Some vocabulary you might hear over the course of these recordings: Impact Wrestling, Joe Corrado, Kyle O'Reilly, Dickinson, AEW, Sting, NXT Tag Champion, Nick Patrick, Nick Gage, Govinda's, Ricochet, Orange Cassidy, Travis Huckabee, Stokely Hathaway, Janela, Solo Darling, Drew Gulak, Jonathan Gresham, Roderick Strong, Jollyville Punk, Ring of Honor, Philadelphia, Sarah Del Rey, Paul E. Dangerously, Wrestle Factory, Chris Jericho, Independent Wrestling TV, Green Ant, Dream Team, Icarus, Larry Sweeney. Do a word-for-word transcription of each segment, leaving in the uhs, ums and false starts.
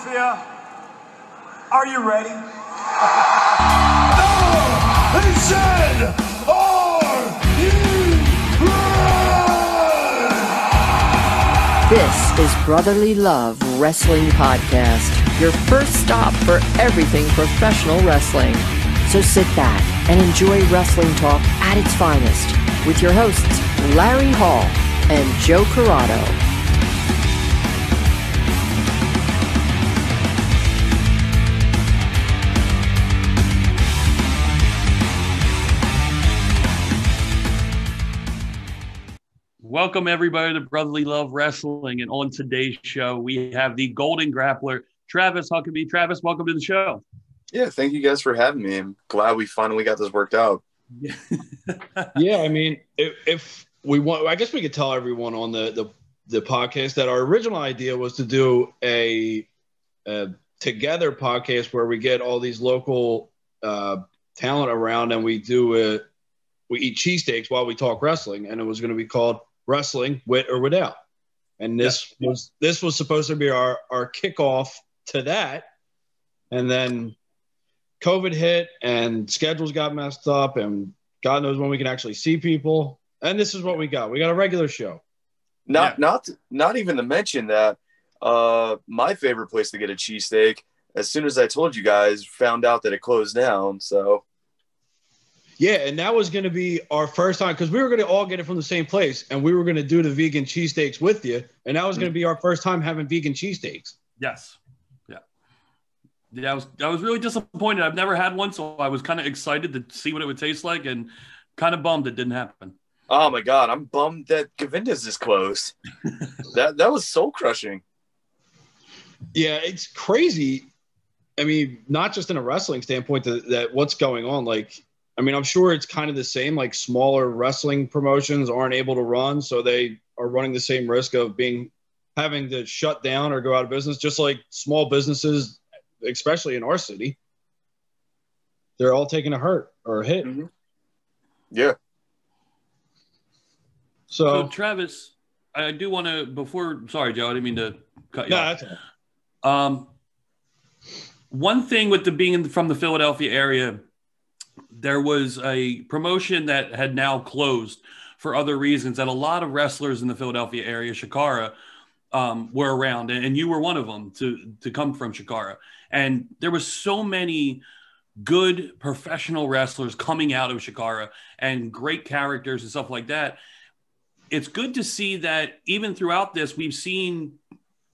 Philadelphia, are you ready? No! He said, are you ready? This is Brotherly Love Wrestling Podcast, your first stop for everything professional wrestling. So sit back and enjoy wrestling talk at its finest with your hosts, Larry Hall and Joe Corrado. Welcome, everybody, to Brotherly Love Wrestling. And on today's show, we have the Golden Grappler, Travis Huckabee. Travis, welcome to the show. Yeah, thank you guys for having me. I'm glad we finally got this worked out. Yeah, I mean, if, if we want, I guess we could tell everyone on the, the, the podcast that our original idea was to do a, a together podcast where we get all these local uh, talent around and we do a, we eat cheesesteaks while we talk wrestling. And it was going to be called Wrestling With or Without, and this yeah. was this was supposed to be our our kickoff to that, and then COVID hit and schedules got messed up, and God knows when we can actually see people, and this is what we got. We got a regular show. Not yeah. not not even to mention that uh my favorite place to get a cheesesteak, as soon as I told you guys, found out that it closed down. So yeah, and that was going to be our first time, because we were going to all get it from the same place, and we were going to do the vegan cheesesteaks with you, and that was going to be our first time having vegan cheesesteaks. Yes. Yeah. Yeah, I was, I was really disappointed. I've never had one, so I was kind of excited to see what it would taste like, and kind of bummed it didn't happen. Oh, my God. I'm bummed that Govinda's is closed. that, that was soul-crushing. Yeah, it's crazy. I mean, not just in a wrestling standpoint, that, that what's going on, like – I mean, I'm sure it's kind of the same, like smaller wrestling promotions aren't able to run, so they are running the same risk of being having to shut down or go out of business, just like small businesses, especially in our city. They're all taking a hurt or a hit. Mm-hmm. Yeah. So, so, Travis, I do want to, before, sorry, Joe, I didn't mean to cut you no, off. That's um, one thing with the being from the Philadelphia area, there was a promotion that had now closed for other reasons that a lot of wrestlers in the Philadelphia area, Chikara, um, were around. And you were one of them to, to come from Chikara. And there was so many good professional wrestlers coming out of Chikara and great characters and stuff like that. It's good to see that even throughout this, we've seen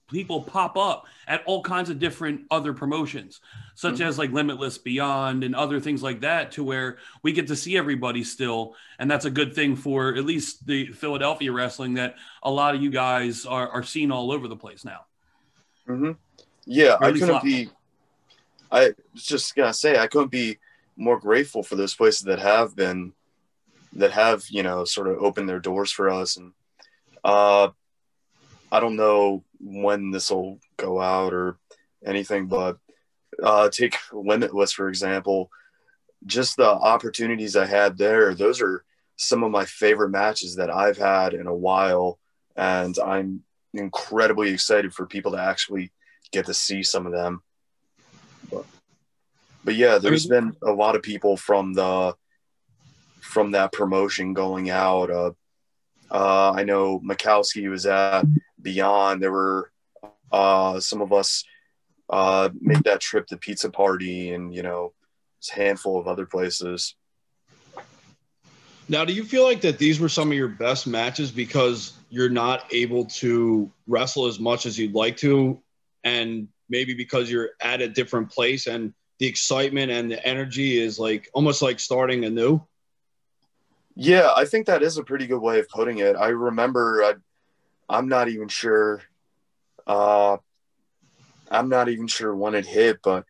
people pop up at all kinds of different other promotions, such mm-hmm. as like Limitless, Beyond, and other things like that, to where we get to see everybody still. And that's a good thing for at least the Philadelphia wrestling, that a lot of you guys are, are seen all over the place now. Mm-hmm. Yeah, I couldn't be, I was just going to say, I couldn't be more grateful for those places that have been, that have, you know, sort of opened their doors for us. And uh, I don't know when this will go out or anything, but uh, take Limitless, for example, just the opportunities I had there. Those are some of my favorite matches that I've had in a while. And I'm incredibly excited for people to actually get to see some of them. But, but yeah, there's been a lot of people from the, from that promotion going out. Uh, uh, I know Mikowski was at Beyond. There were uh some of us uh made that trip to Pizza Party, and you know, a handful of other places. Now, do you feel like that these were some of your best matches because you're not able to wrestle as much as you'd like to, and maybe because you're at a different place and the excitement and the energy is like almost like starting anew? Yeah, I think that is a pretty good way of putting it. I remember I I'm not even sure. Uh, I'm not even sure when it hit, but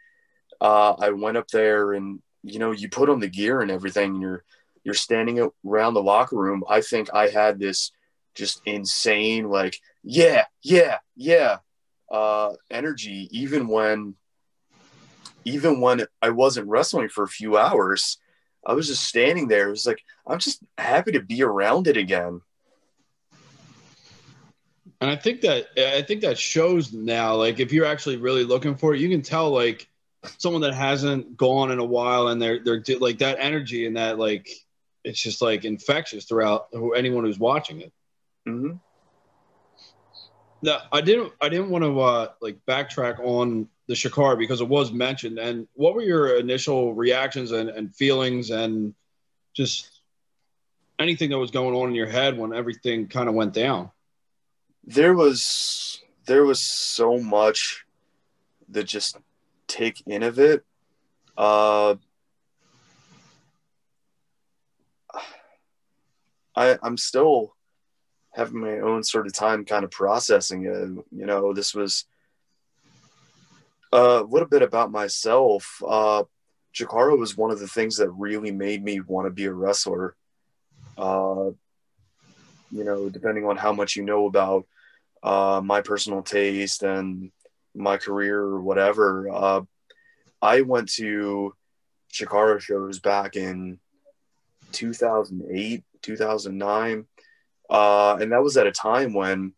uh, I went up there, and you know, you put on the gear and everything, and you're you're standing around the locker room. I think I had this just insane, like, yeah, yeah, yeah, uh, energy. Even when, even when I wasn't wrestling for a few hours, I was just standing there. It was like, I'm just happy to be around it again. And I think that I think that shows now. Like, if you're actually really looking for it, you can tell, like, someone that hasn't gone in a while, and they're they're like, that energy and that, like, it's just like infectious throughout anyone who's watching it. Mm-hmm. Now, I didn't I didn't want to uh, like backtrack on the Chikara, because it was mentioned. And what were your initial reactions and, and feelings, and just anything that was going on in your head when everything kind of went down? There was there was so much that just take in of it. Uh, I I'm still having my own sort of time kind of processing it. You know, this was uh, a little bit about myself. Uh, Chikara was one of the things that really made me want to be a wrestler. Uh, you know, depending on how much you know about uh, my personal taste and my career or whatever, uh, I went to Chikara shows back in two thousand eight, two thousand nine. Uh, and that was at a time when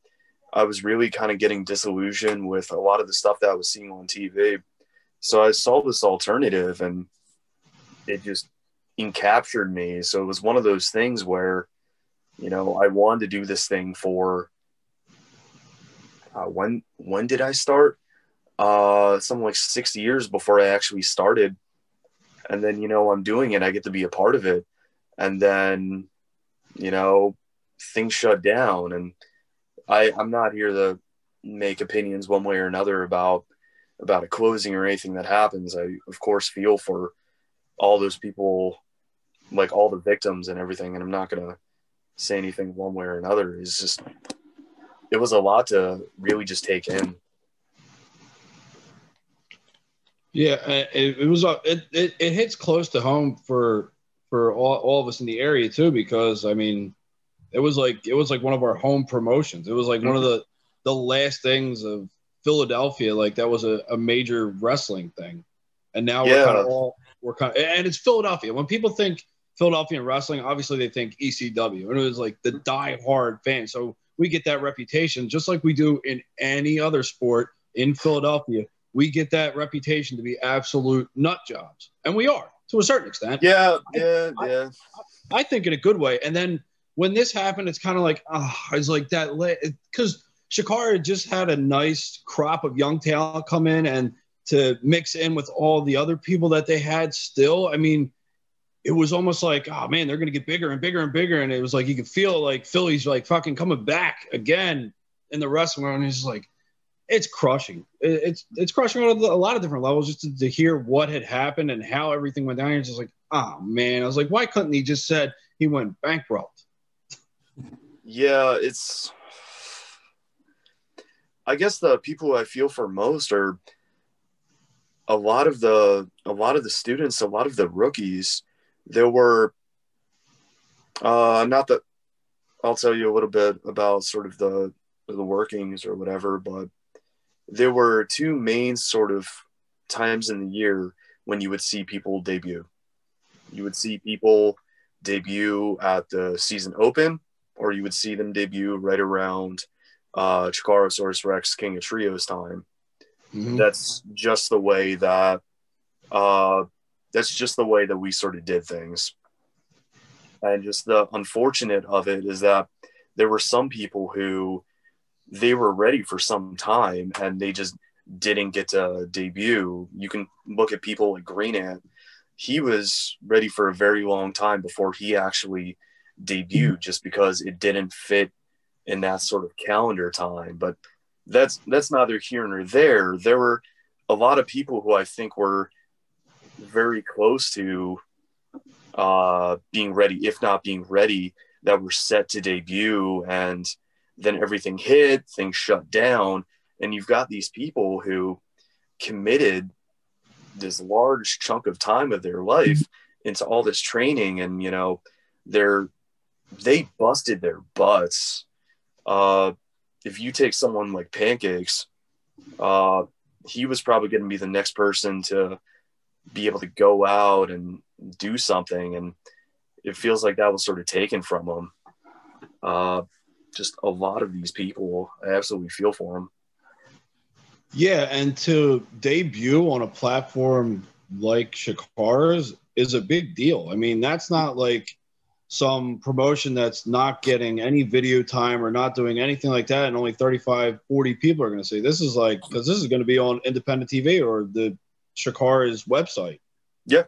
I was really kind of getting disillusioned with a lot of the stuff that I was seeing on T V. So I saw this alternative, and it just encaptured me. So it was one of those things where, you know, I wanted to do this thing for uh, when when did I start? Uh, something like six years before I actually started. And then, you know, I'm doing it. I get to be a part of it. And then, you know, things shut down. And I, I'm not here to make opinions one way or another about about a closing or anything that happens. I, of course, feel for all those people, like all the victims and everything. And I'm not going to say anything one way or another. It's just, it was a lot to really just take in. Yeah, it, it was. It, it it hits close to home for for all, all of us in the area too, because I mean, it was like it was like one of our home promotions. It was like one of the the last things of Philadelphia. Like, that was a, a major wrestling thing, and now yeah. we're kind of all we're kind of, and it's Philadelphia. When people think Philadelphia and wrestling, obviously they think E C W, and it was like the die-hard fan. So we get that reputation, just like we do in any other sport in Philadelphia. We get that reputation to be absolute nut jobs, and we are to a certain extent. Yeah, yeah, I, yeah. I, I think in a good way. And then when this happened, it's kind of like, ah, oh, it's like that, because Chikara just had a nice crop of young talent come in, and to mix in with all the other people that they had still, I mean, it was almost like, oh, man, they're going to get bigger and bigger and bigger. And it was like, you could feel like Philly's like fucking coming back again in the wrestling world. And it's just like, it's crushing. It's it's crushing on a lot of different levels, just to, to hear what had happened and how everything went down. It's just like, oh, man. I was like, why couldn't he just said he went bankrupt? Yeah, it's – I guess the people I feel for most are a lot of the a lot of the students, a lot of the rookies. There were, uh, not that I'll tell you a little bit about sort of the, the workings or whatever, but there were two main sort of times in the year when you would see people debut. You would see people debut at the season open, or you would see them debut right around uh, Chikarasaurus Rex King of Trios time. Mm-hmm. That's just the way that, uh, that's just the way that we sort of did things. And just the unfortunate of it is that there were some people who they were ready for some time and they just didn't get to debut. You can look at people like Green Ant. He was ready for a very long time before he actually debuted, just because it didn't fit in that sort of calendar time. But that's, that's neither here nor there. There were a lot of people who I think were very close to uh, being ready, if not being ready, that were set to debut, and then everything hit, things shut down, and you've got these people who committed this large chunk of time of their life into all this training, and you know, they're they busted their butts. Uh, if you take someone like Pancakes, uh, he was probably going to be the next person to be able to go out and do something, and it feels like that was sort of taken from him. Uh, just a lot of these people. I absolutely feel for them. Yeah, and to debut on a platform like Chikara's is a big deal. I mean, that's not like some promotion that's not getting any video time or not doing anything like that, and only thirty-five, forty people are going to see. This is like, because this is going to be on Independent T V or the Chikara's website. Yeah.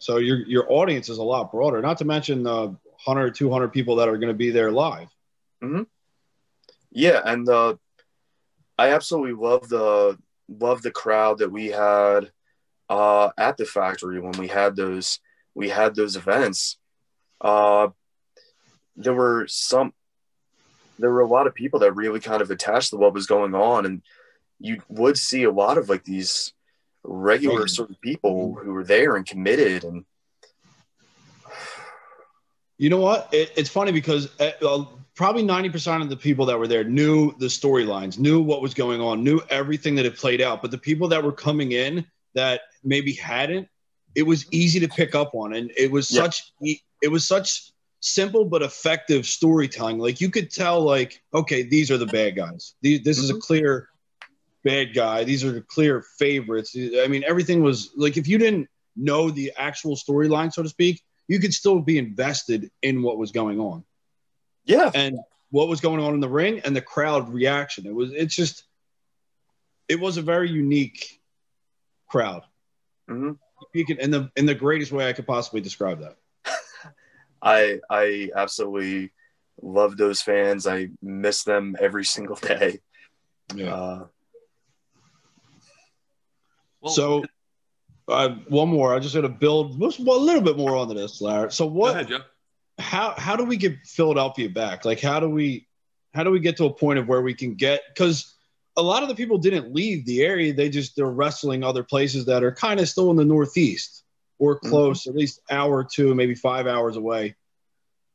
So your your audience is a lot broader, not to mention the uh, one hundred, two hundred people that are going to be there live. Mm-hmm. Yeah, and uh, I absolutely love the love the crowd that we had uh, at the factory when we had those we had those events. Uh, there were some there were a lot of people that really kind of attached to what was going on, and you would see a lot of like these regular sort of people who were there and committed. And you know what? It, it's funny because uh, probably ninety percent of the people that were there knew the storylines, knew what was going on, knew everything that had played out. But the people that were coming in that maybe hadn't, it was easy to pick up on. And it was yeah. such it was such simple but effective storytelling. Like you could tell, like, okay, these are the bad guys. These, this mm-hmm. is a clear bad guy. These are the clear favorites. I mean, everything was like, if you didn't know the actual storyline, so to speak, you could still be invested in what was going on. Yeah. And what was going on in the ring and the crowd reaction. It was, it's just, it was a very unique crowd. Mm-hmm. You can, in the, in the greatest way I could possibly describe that. I, I absolutely love those fans. I miss them every single day. Yeah. Uh, well, so, Uh, one more. I just going to build a little bit more onto this, Larry. So what? Go ahead, Joe. How how do we get Philadelphia back? Like how do we how do we get to a point of where we can get? Because a lot of the people didn't leave the area. They just they're wrestling other places that are kind of still in the Northeast or close, mm-hmm. at least hour or two, maybe five hours away.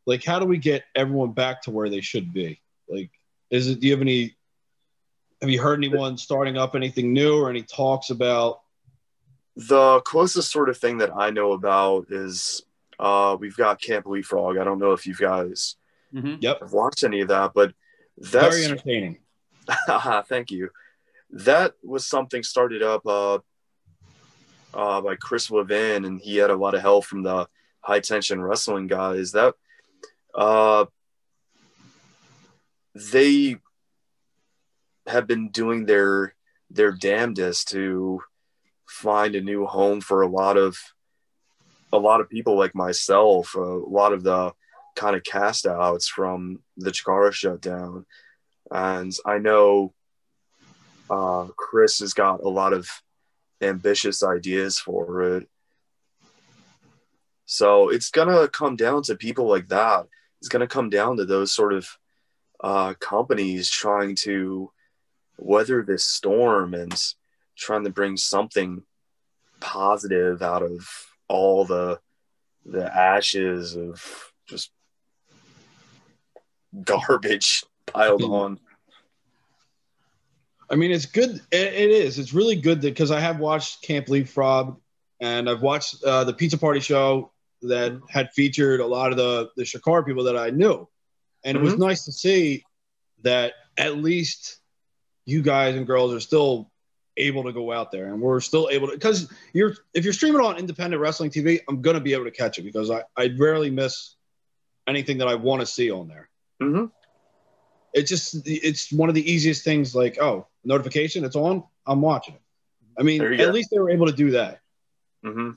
Like how do we get everyone back to where they should be? Like is it? Do you have any? Have you heard anyone starting up anything new or any talks about? The closest sort of thing that I know about is uh, we've got Camp Leapfrog. I don't know if you guys mm-hmm. yep. have watched any of that, but that's very entertaining. Thank you. That was something started up uh, uh, by Chris Levin, and he had a lot of help from the High Tension Wrestling guys. That uh, they have been doing their their damnedest to find a new home for a lot of a lot of people like myself, a lot of the kind of cast outs from the Chikara shutdown. And I know uh, Chris has got a lot of ambitious ideas for it. So it's gonna come down to people like that. It's gonna come down to those sort of uh, companies trying to weather this storm and trying to bring something positive out of all the the ashes of just garbage piled on. I mean, it's good. It, it is. It's really good that because I have watched Camp Leapfrog and I've watched uh, the Pizza Party show that had featured a lot of the, the Chikara people that I knew. And mm-hmm. it was nice to see that at least you guys and girls are still able to go out there, and we're still able to, because you're if you're streaming on Independent Wrestling T V, I'm gonna be able to catch it because I I rarely miss anything that I want to see on there. Mm-hmm. It just it's one of the easiest things. Like oh, notification, it's on, I'm watching it. I mean, at go. least they were able to do that. Mm-hmm.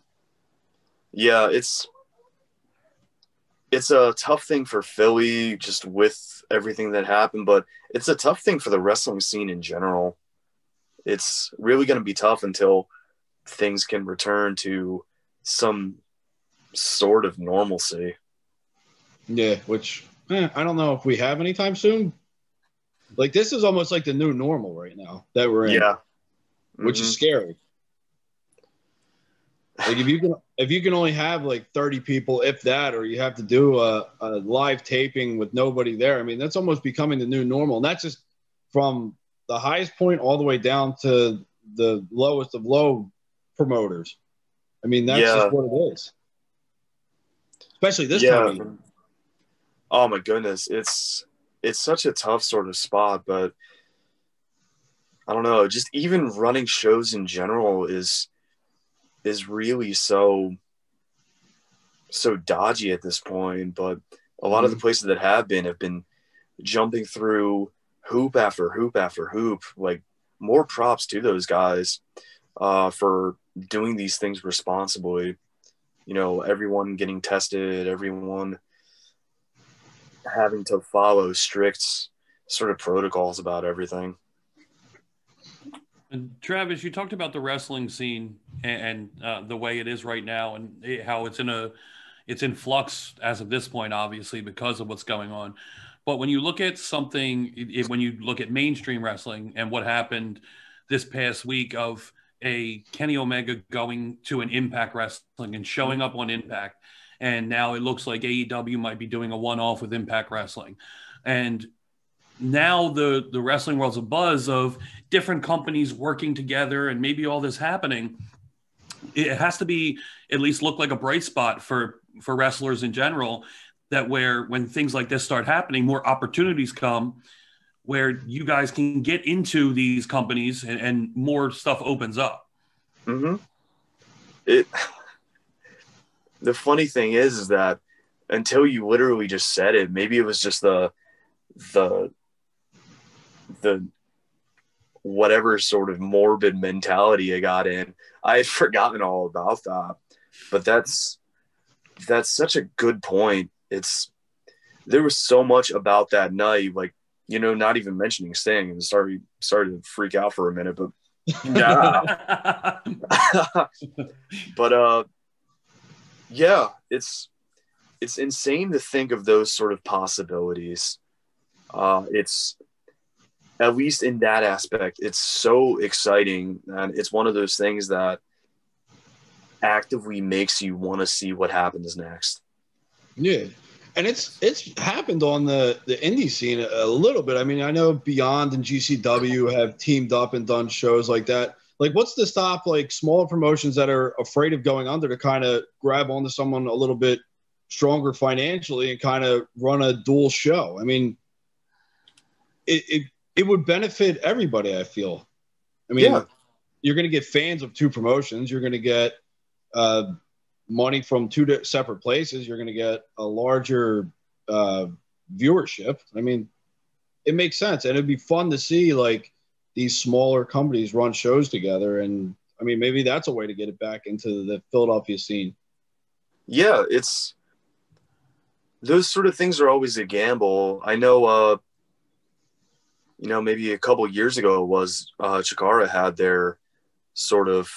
Yeah, it's it's a tough thing for Philly just with everything that happened, but it's a tough thing for the wrestling scene in general. It's really going to be tough until things can return to some sort of normalcy. Yeah, which eh, I don't know if we have anytime soon. Like, this is almost like the new normal right now that we're in. Yeah. Which mm-hmm. is scary. Like, if you can if you can only have, like, thirty people, if that, or you have to do a, a live taping with nobody there, I mean, that's almost becoming the new normal. And that's just from the highest point all the way down to the lowest of low promoters. I mean, that's yeah. just what it is. Especially this yeah. time. Oh my goodness. It's, it's such a tough sort of spot, but I don't know, just even running shows in general is is really so so dodgy at this point. But a lot mm-hmm. of the places that have been have been jumping through hoop after hoop after hoop. Like, more props to those guys uh, for doing these things responsibly. You know, everyone getting tested, everyone having to follow strict sort of protocols about everything. And Travis, you talked about the wrestling scene and, and uh, the way it is right now, and it, how it's in a, it's in flux as of this point, obviously, because of what's going on. But when you look at something, it, when you look at mainstream wrestling and what happened this past week of a Kenny Omega going to an Impact Wrestling and showing up on Impact, and now it looks like A E W might be doing a one-off with Impact Wrestling. And now the, the wrestling world's abuzz of different companies working together and maybe all this happening. It has to be at least look like a bright spot for, for wrestlers in general, that where when things like this start happening, more opportunities come where you guys can get into these companies and, and more stuff opens up. Mm-hmm. It, the funny thing is, is that until you literally just said it, maybe it was just the, the, the whatever sort of morbid mentality I got in. I had forgotten all about that, but that's, that's such a good point. It's, there was so much about that night, like, you know, not even mentioning Sting, and sorry, sorry to freak out for a minute, but yeah. But uh, yeah, it's it's insane to think of those sort of possibilities. Uh, it's, at least in that aspect, it's so exciting, and it's one of those things that actively makes you want to see what happens next. Yeah. And it's it's happened on the, the indie scene a, a little bit. I mean, I know Beyond and G C W have teamed up and done shows like that. Like, what's to stop, like, small promotions that are afraid of going under to kind of grab onto someone a little bit stronger financially and kind of run a dual show? I mean, it, it, it would benefit everybody, I feel. I mean, yeah. You're going to get fans of two promotions. You're going to get uh, – money from two separate places. You're going to get a larger uh, viewership. I mean, it makes sense. And it'd be fun to see, like, these smaller companies run shows together. And I mean, maybe that's a way to get it back into the Philadelphia scene. Yeah. It's, those sort of things are always a gamble. I know, uh, you know, maybe a couple years ago was uh, Chikara had their sort of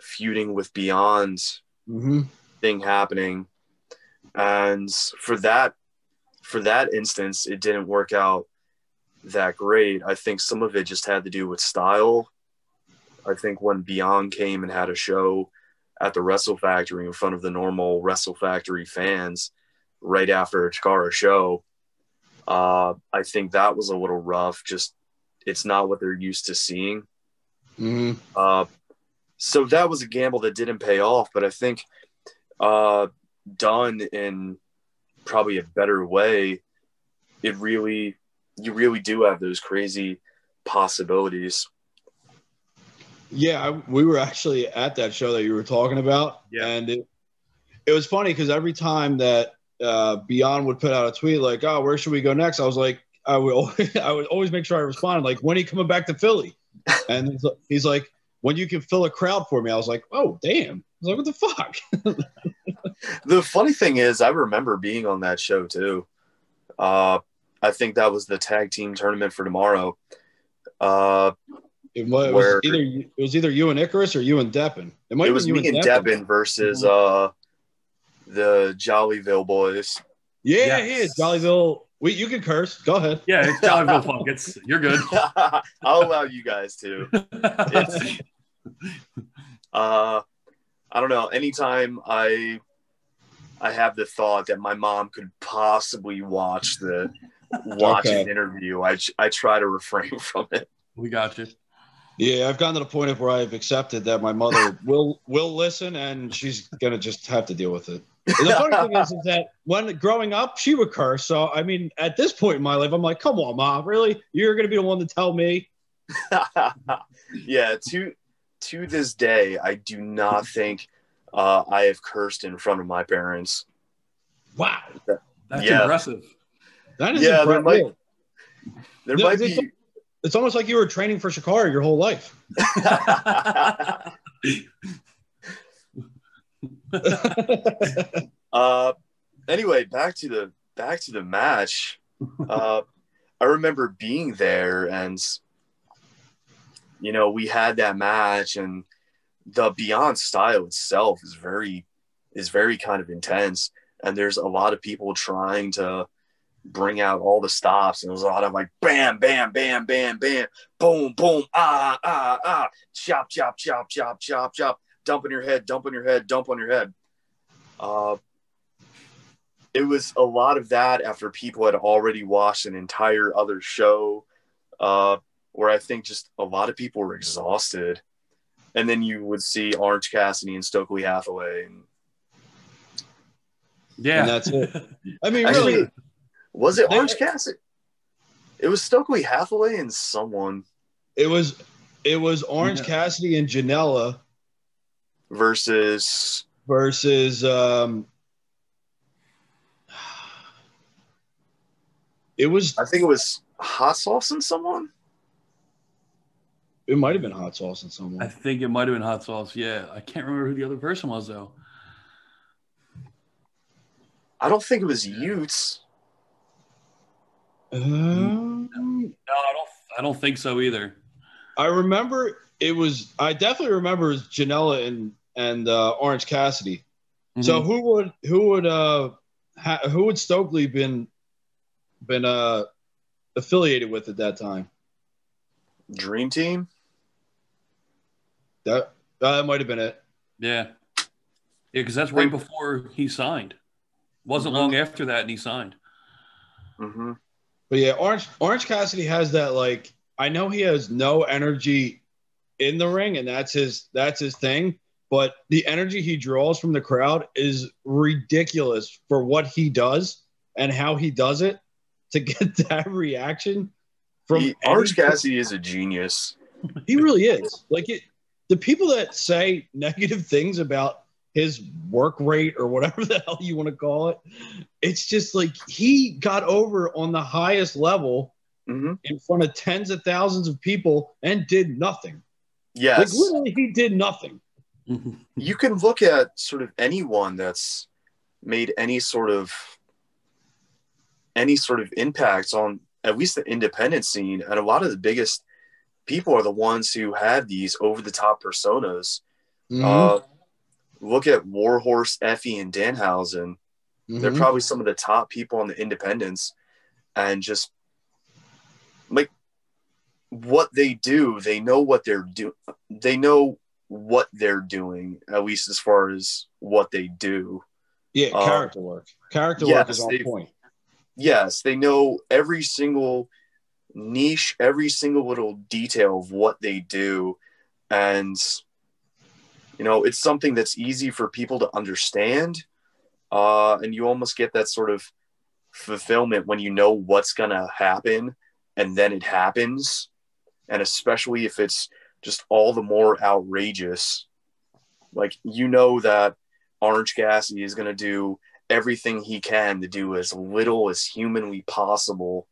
feuding with Beyond Mm-hmm. thing happening, and for that for that instance it didn't work out that great. I think some of it just had to do with style. I think when Beyond came and had a show at the Wrestle Factory in front of the normal Wrestle Factory fans right after a Chikara show, uh, I think that was a little rough. Just, it's not what they're used to seeing. Mm-hmm. uh So that was a gamble that didn't pay off, but I think uh, done in probably a better way, it really, you really do have those crazy possibilities. Yeah, I, we were actually at that show that you were talking about, yeah. And it, it was funny because every time that uh, Beyond would put out a tweet like, "Oh, where should we go next?" I was like, I would always, I would always make sure I responded like, "When are you coming back to Philly?" And he's, he's like, "When you can fill a crowd for me." I was like, oh, damn. I was like, what the fuck? The funny thing is, I remember being on that show, too. Uh, I think that was the tag team tournament for tomorrow. Uh, it, was, where, it, was either, it was either you and Icarus or you and Deppen. It, might it was you me and Deppen, Deppen versus uh, the Jollyville boys. Yeah, yes. It is. Jollyville. Wait, you can curse. Go ahead. Yeah, it's Jollyville Punk. It's, you're good. I'll allow you guys to. It's, Uh, I don't know. Anytime I, I have the thought that my mom could possibly watch the watch okay. an interview, I I try to refrain from it. We got you. Yeah, I've gotten to the point of where I've accepted that my mother will will listen, and she's gonna just have to deal with it. The funny thing is, is that when growing up, she would curse. So, I mean, at this point in my life, I'm like, come on, Mom, really? You're going to be the one to tell me? Yeah, to to this day, I do not think uh, I have cursed in front of my parents. Wow. That's yeah. impressive. That is yeah, impressive. There might, there no, might it's, be... It's almost like you were training for Chikara your whole life. uh anyway back to the back to the match. uh I remember being there, and you know, we had that match, and the Beyond style itself is very is very kind of intense, and there's a lot of people trying to bring out all the stops, and it was a lot of like bam bam bam bam bam boom boom ah ah ah chop chop chop chop chop chop dump on your head, dump on your head, dump on your head. Uh, it was a lot of that after people had already watched an entire other show, uh, where I think just a lot of people were exhausted. And then you would see Orange Cassidy and Stokely Hathaway. And... Yeah. And that's it. I mean, really. Actually, was it Orange Cassidy? It was Stokely Hathaway and someone. It was, it was Orange yeah. Cassidy and Janela. Versus versus um it was I think it was Hot Sauce and someone. It might have been Hot Sauce and someone. I think it might have been Hot Sauce, yeah. I can't remember who the other person was though. I don't think it was Utes. Um, no, I don't I don't think so either. I remember It was. I definitely remember Janela and and uh, Orange Cassidy. Mm-hmm. So who would who would uh ha, who would Stokely been been uh affiliated with at that time? Dream Team. That that might have been it. Yeah, yeah, because that's right before he signed. Wasn't mm-hmm. long after that, and he signed. Mm-hmm. But yeah, Orange Orange Cassidy has that like. I know he has no energy in the ring, and that's his that's his thing, but the energy he draws from the crowd is ridiculous for what he does and how he does it to get that reaction from he, Orange Cassidy is a genius. He really is. Like it, the people that say negative things about his work rate or whatever the hell you want to call it, it's just like he got over on the highest level mm-hmm. in front of tens of thousands of people and did nothing. Yes. Like, literally, he did nothing. You can look at sort of anyone that's made any sort of any sort of impact on at least the independent scene, and a lot of the biggest people are the ones who have these over-the-top personas. Mm-hmm. Uh, look at Warhorse, Effie, and Danhausen. Mm-hmm. They're probably some of the top people on the independents, and just like what they do, they know what they're do. They know what they're doing, at least as far as what they do. Yeah, character um, work. Character yes, work is on they, point. Yes, they know every single niche, every single little detail of what they do, and you know, it's something that's easy for people to understand. Uh, and you almost get that sort of fulfillment when you know what's gonna happen, and then it happens. And especially if it's just all the more outrageous, like, you know that Orange Cassidy is going to do everything he can to do as little as humanly possible.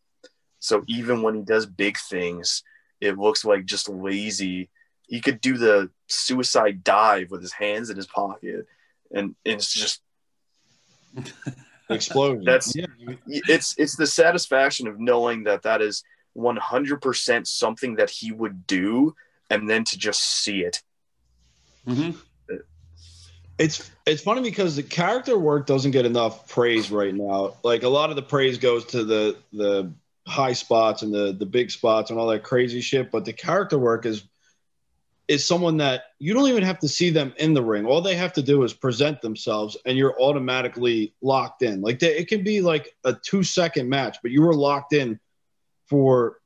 So even when he does big things, it looks like just lazy. He could do the suicide dive with his hands in his pocket, and it's just exploding. That's yeah. it's it's the satisfaction of knowing that that is one hundred percent something that he would do, and then to just see it. Mm-hmm. It's it's funny because the character work doesn't get enough praise right now. Like, a lot of the praise goes to the the high spots and the the big spots and all that crazy shit, but the character work is is someone that you don't even have to see them in the ring. All they have to do is present themselves, and you're automatically locked in. Like, they, it can be like a two second match, but you were locked in for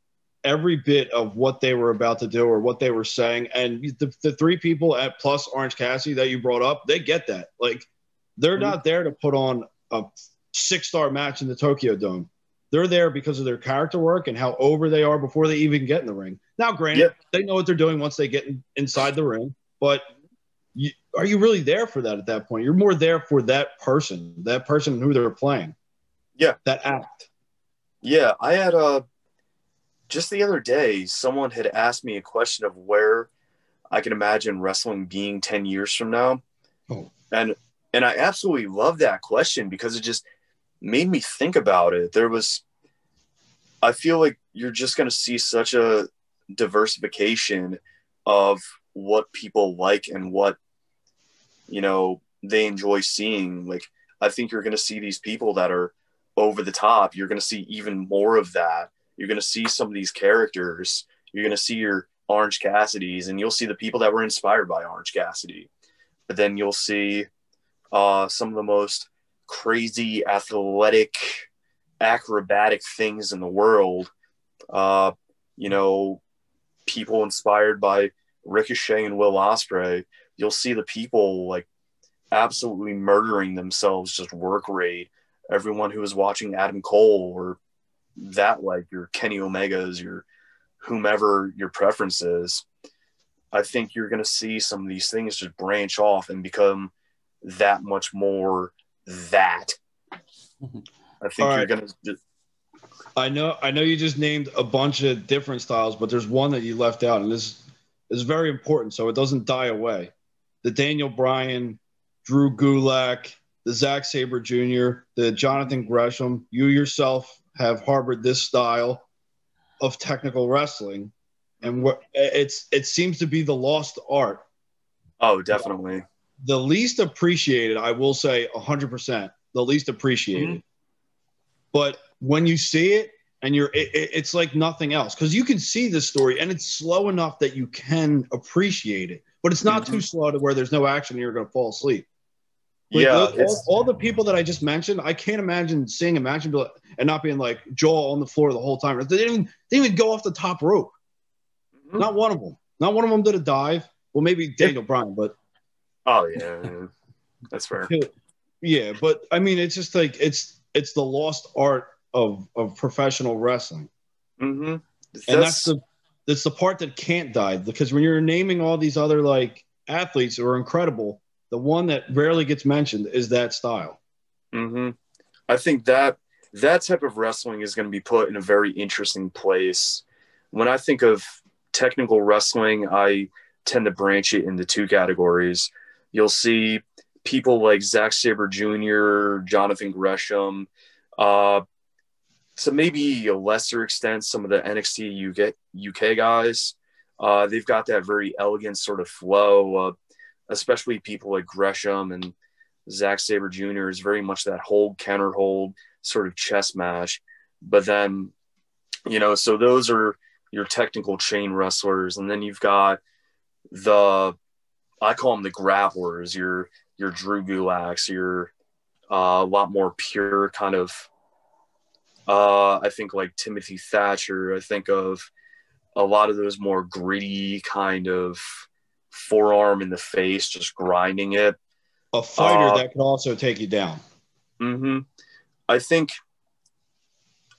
every bit of what they were about to do or what they were saying. And the, the three people at plus Orange Cassidy that you brought up, they get that. Like, They're not there to put on a six-star match in the Tokyo Dome. They're there because of their character work and how over they are before they even get in the ring. Now, granted, yep. they know what they're doing once they get in, inside the ring, but you, are you really there for that at that point? You're more there for that person, that person who they're playing. Yeah. That act. Yeah. I had a – just the other day, someone had asked me a question of where I can imagine wrestling being ten years from now. Oh. And – And I absolutely love that question because it just made me think about it. There was, I feel like you're just going to see such a diversification of what people like and what, you know, they enjoy seeing. Like, I think you're going to see these people that are over the top. You're going to see even more of that. You're going to see some of these characters. You're going to see your Orange Cassidys, and you'll see the people that were inspired by Orange Cassidy. But then you'll see Uh, some of the most crazy, athletic, acrobatic things in the world. Uh, you know, people inspired by Ricochet and Will Ospreay. You'll see the people like absolutely murdering themselves, just work rate. Everyone who was watching Adam Cole or that, like your Kenny Omegas, your whomever your preference is. I think you're going to see some of these things just branch off and become that much more that I think right. you're gonna just... I know I know you just named a bunch of different styles, but there's one that you left out, and this is very important so it doesn't die away. The Daniel Bryan, Drew Gulak, the Zack Sabre Junior, the Jonathan Gresham. You yourself have harbored this style of technical wrestling, and what it's it seems to be the lost art. Oh, definitely. The least appreciated, I will say one hundred percent, the least appreciated. Mm-hmm. But when you see it, and you're, it, it, it's like nothing else. Because you can see this story, and it's slow enough that you can appreciate it. But it's not mm-hmm. too slow to where there's no action and you're going to fall asleep. Like, yeah. All, all, all the people that I just mentioned, I can't imagine seeing a match and, be like, and not being like Joel on the floor the whole time. They didn't even, they didn't even go off the top rope. Mm-hmm. Not one of them. Not one of them did a dive. Well, maybe Daniel Bryan, but... Oh, yeah. That's fair. Yeah, but, I mean, it's just like it's it's the lost art of, of professional wrestling. Mm-hmm. That's... And that's the, that's the part that can't die, because when you're naming all these other, like, athletes who are incredible, the one that rarely gets mentioned is that style. Mm-hmm. I think that that type of wrestling is going to be put in a very interesting place. When I think of technical wrestling, I tend to branch it into two categories. You'll see people like Zack Sabre Junior, Jonathan Gresham, uh, to maybe a lesser extent, some of the N X T U K guys. Uh, they've got that very elegant sort of flow, uh, especially people like Gresham and Zack Sabre Junior is very much that hold, counter hold, sort of chess mash. But then, you know, so those are your technical chain wrestlers. And then you've got the... I call them the grapplers, your, your Drew Gulaks, your a uh, lot more pure kind of, uh, I think like Timothy Thatcher. I think of a lot of those more gritty kind of forearm in the face, just grinding it. A fighter uh, that can also take you down. Mm-hmm. I think,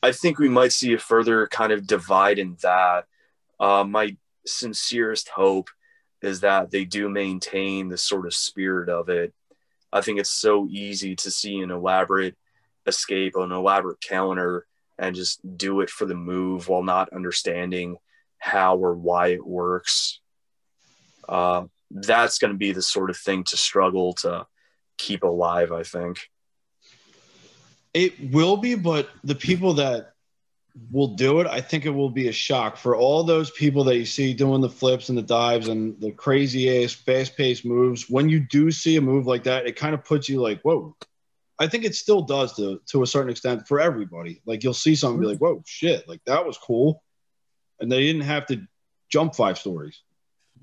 I think we might see a further kind of divide in that. Uh, my sincerest hope is that they do maintain the sort of spirit of it. I think it's so easy to see an elaborate escape, an elaborate counter, and just do it for the move while not understanding how or why it works. Uh, that's going to be the sort of thing to struggle to keep alive, I think. It will be, but the people that will do it, I think it will be a shock for all those people that you see doing the flips and the dives and the crazy ass fast-paced moves. When you do see a move like that, it kind of puts you like, whoa. I think it still does to to a certain extent for everybody. Like, you'll see something and be like, whoa, shit, like that was cool. And they didn't have to jump five stories.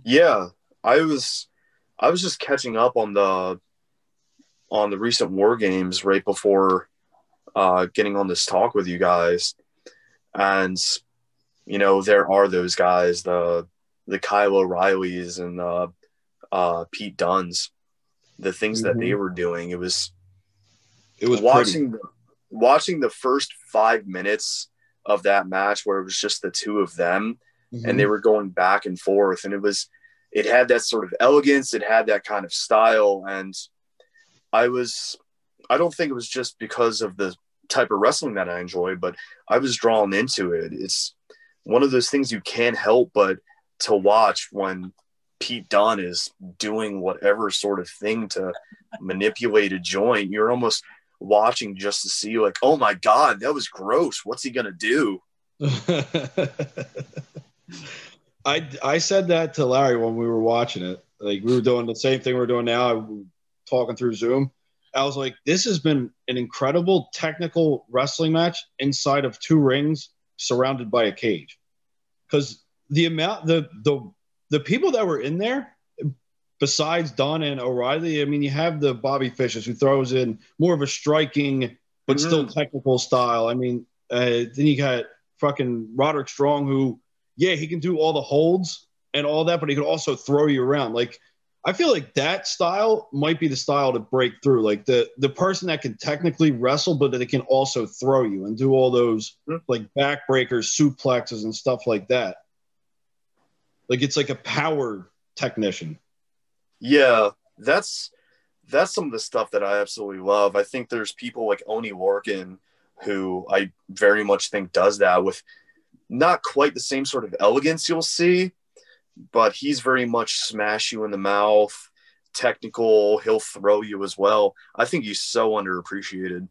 Yeah. I was I was just catching up on the on the recent War Games right before uh getting on this talk with you guys. And, you know, there are those guys, the the Kyle O'Reillys and uh, uh, Pete Dunne's. the things mm-hmm. that they were doing. It was it was watching the, watching the first five minutes of that match where it was just the two of them mm-hmm. and they were going back and forth, and it was it had that sort of elegance, it had that kind of style, and I was I don't think it was just because of the type of wrestling that I enjoy, but I was drawn into it. It's one of those things you can't help but to watch when Pete Dunne is doing whatever sort of thing to manipulate a joint. You're almost watching just to see, like, oh my God, that was gross. What's he going to do? I, I said that to Larry when we were watching it. Like, we were doing the same thing we're doing now. I was talking through Zoom. I was like, this has been an incredible technical wrestling match inside of two rings surrounded by a cage. Because the amount, the the the people that were in there, besides Dunne and O'Reilly, I mean, you have the Bobby Fishes, who throws in more of a striking but mm-hmm. still technical style. I mean, uh, then you got fucking Roderick Strong, who, yeah, he can do all the holds and all that, but he could also throw you around. Like, I feel like that style might be the style to break through. Like the, the person that can technically wrestle, but that it can also throw you and do all those mm-hmm. like backbreakers, suplexes, and stuff like that. Like, it's like a power technician. Yeah, that's that's some of the stuff that I absolutely love. I think there's people like Oni Lorcan, who I very much think does that with not quite the same sort of elegance you'll see, but he's very much smash you in the mouth, technical, he'll throw you as well. I think he's so underappreciated.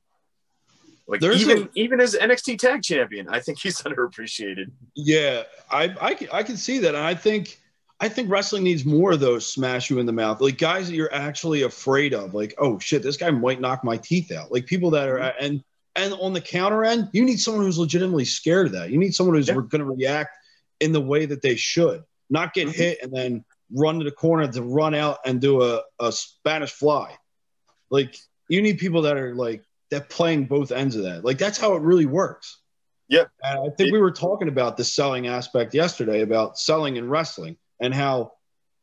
Like, There's even a, even as N X T Tag Champion, I think he's underappreciated. Yeah, I I can, I can see that. And I think I think wrestling needs more of those smash you in the mouth, like guys that you're actually afraid of. Like, oh shit, this guy might knock my teeth out. Like people that are mm-hmm. and and on the counter end, you need someone who's legitimately scared of that. You need someone who's yeah. going to react in the way that they should, not get mm-hmm. hit and then run to the corner to run out and do a a Spanish fly. Like, you need people that are like. That playing both ends of that. Like, that's how it really works. Yeah. And I think it, we were talking about the selling aspect yesterday, about selling and wrestling, and how,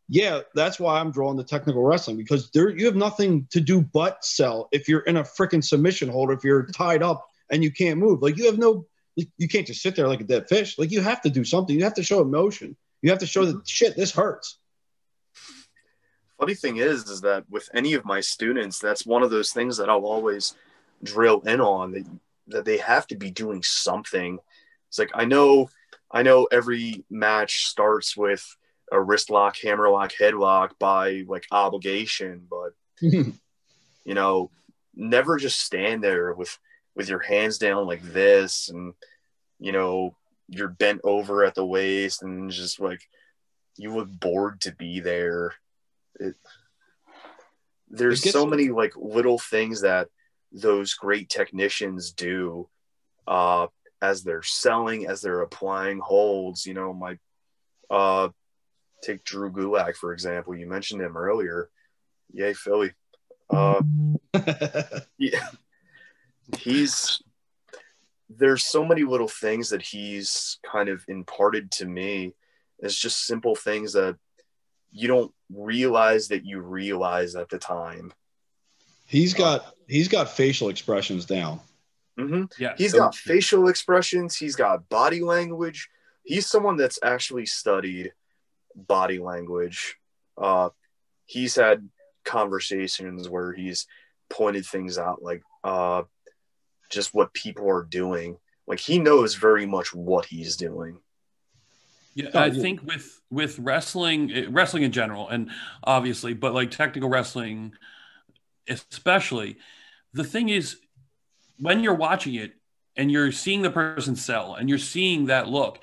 yeah, that's why I'm drawing the technical wrestling, because there you have nothing to do but sell if you're in a freaking submission hold, if you're tied up and you can't move. Like, you have no, like, you can't just sit there like a dead fish. Like, you have to do something. You have to show emotion. You have to show that, shit, this hurts. Funny thing is, is that with any of my students, that's one of those things that I'll always – drill in on, that that they have to be doing something. It's like, I know I know every match starts with a wrist lock, hammer lock, headlock by like obligation, but you know, never just stand there with with your hands down like this, and you know, you're bent over at the waist and just like you look bored to be there. It, there's it so many like little things that those great technicians do uh as they're selling, as they're applying holds. You know, my uh take Drew Gulak for example, you mentioned him earlier. Yay Philly. Uh yeah, he's there's so many little things that he's kind of imparted to me. It's just simple things that you don't realize that you realize at the time. He's got he's got facial expressions down. Mm-hmm. Yeah, he's so, got facial expressions. He's got body language. He's someone that's actually studied body language. Uh, he's had conversations where he's pointed things out, like uh, just what people are doing. Like, he knows very much what he's doing. Yeah, I think with with wrestling, wrestling in general, and obviously, but like technical wrestling especially, the thing is, when you're watching it and you're seeing the person sell and you're seeing that look,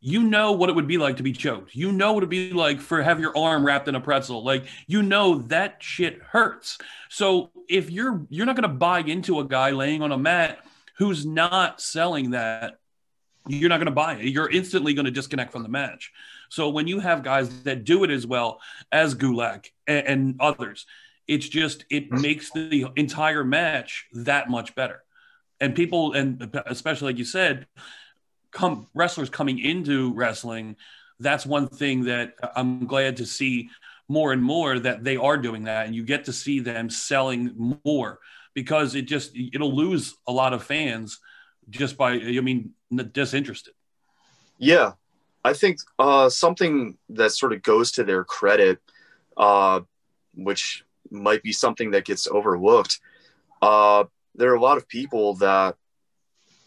you know what it would be like to be choked. You know what it'd be like for have your arm wrapped in a pretzel. Like, you know that shit hurts. So if you're you're not going to buy into a guy laying on a mat who's not selling that, you're not going to buy it. You're instantly going to disconnect from the match. So when you have guys that do it as well as Gulak and, and others, it's just, it makes the entire match that much better. And people, and especially like you said, come wrestlers coming into wrestling, that's one thing that I'm glad to see more and more that they are doing that, and you get to see them selling more, because it just, it'll lose a lot of fans just by, I mean, disinterested. Yeah. I think uh, something that sort of goes to their credit, uh, which might be something that gets overlooked. Uh, there are a lot of people that,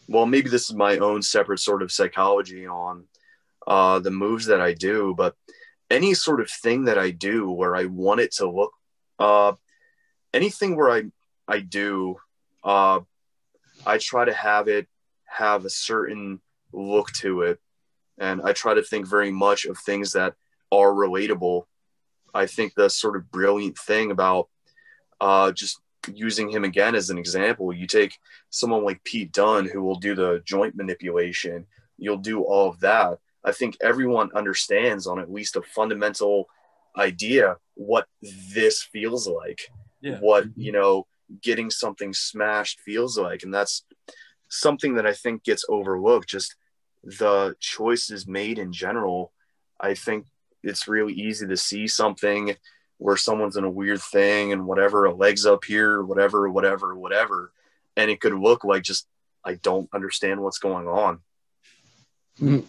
well, maybe this is my own separate sort of psychology on uh, the moves that I do, but any sort of thing that I do where I want it to look, uh, anything where I, I do, uh, I try to have it have a certain look to it. And I try to think very much of things that are relatable. I think the sort of brilliant thing about uh, just using him again as an example, you take someone like Pete Dunne, who will do the joint manipulation, you'll do all of that. I think everyone understands on at least a fundamental idea what this feels like, yeah. What, you know, getting something smashed feels like. And that's something that I think gets overlooked, just the choices made in general. I think it's really easy to see something where someone's in a weird thing and whatever, a leg's up here, whatever, whatever, whatever. And it could look like just, I don't understand what's going on. Mm-hmm.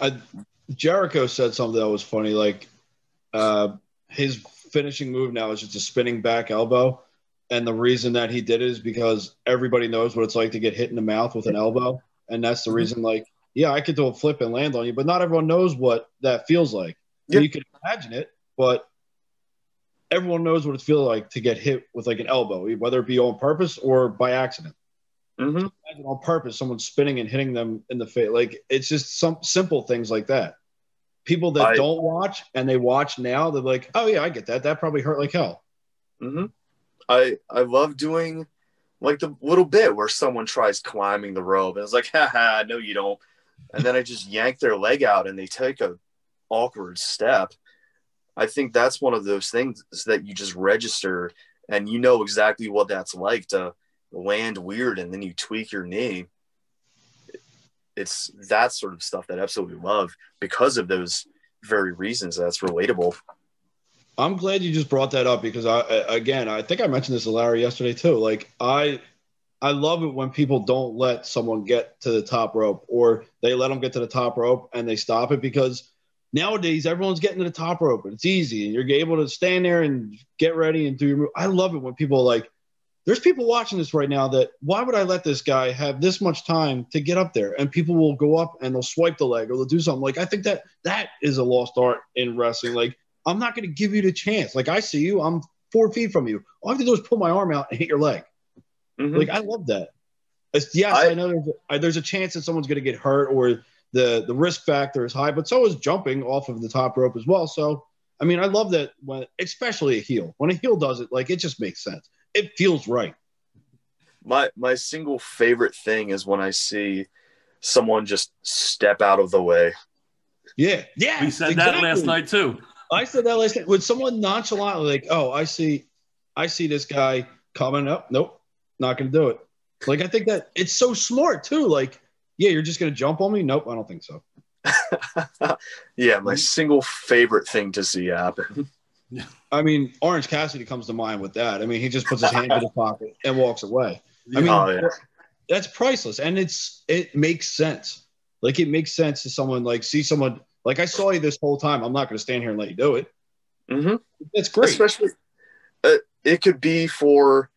I, Jericho said something that was funny. Like uh, his finishing move now is just a spinning back elbow. And the reason that he did it is because everybody knows what it's like to get hit in the mouth with an elbow. And that's the reason, like, yeah, I could do a flip and land on you, but not everyone knows what that feels like. Yep. And you can imagine it, but everyone knows what it feels like to get hit with like an elbow, whether it be on purpose or by accident. Mm-hmm. So imagine on purpose, someone spinning and hitting them in the face. Like, it's just some simple things like that. People that I, don't watch and they watch now, they're like, oh yeah, I get that. That probably hurt like hell. Mm-hmm. I I love doing like the little bit where someone tries climbing the rope and it's like, haha, no, you don't. And then I just yank their leg out and they take a awkward step. I think that's one of those things that you just register and you know exactly what that's like to land weird. And then you tweak your knee. It's that sort of stuff that I absolutely love because of those very reasons. That's relatable. I'm glad you just brought that up because I, again, I think I mentioned this to Larry yesterday too. Like I, I love it when people don't let someone get to the top rope, or they let them get to the top rope and they stop it, because nowadays everyone's getting to the top rope and it's easy and you're able to stand there and get ready and do your move. I love it when people are like, there's people watching this right now that why would I let this guy have this much time to get up there? And people will go up and they'll swipe the leg or they'll do something. Like, I think that that is a lost art in wrestling. Like, I'm not going to give you the chance. Like, I see you, I'm four feet from you. All I have to do is pull my arm out and hit your leg. Mm-hmm. Like, I love that. It's, yes, I, I know there's a, there's a chance that someone's going to get hurt or the, the risk factor is high, but so is jumping off of the top rope as well. So, I mean, I love that, when, especially a heel. When a heel does it, like, it just makes sense. It feels right. My, my single favorite thing is when I see someone just step out of the way. Yeah. Yeah. We said exactly. that last night too. I said that last night. When someone nonchalantly, like, oh, I see, I see this guy coming up. Nope. Not going to do it. Like, I think that it's so smart too. Like, yeah, you're just going to jump on me? Nope, I don't think so. Yeah, my single favorite thing to see happen. I mean, Orange Cassidy comes to mind with that. I mean, he just puts his hand in his pocket and walks away. I mean, oh, yeah. That's priceless. And it's it makes sense. Like, it makes sense to someone, like, see someone, like, I saw you this whole time. I'm not going to stand here and let you do it. Mm-hmm. That's great. Especially, uh, it could be for...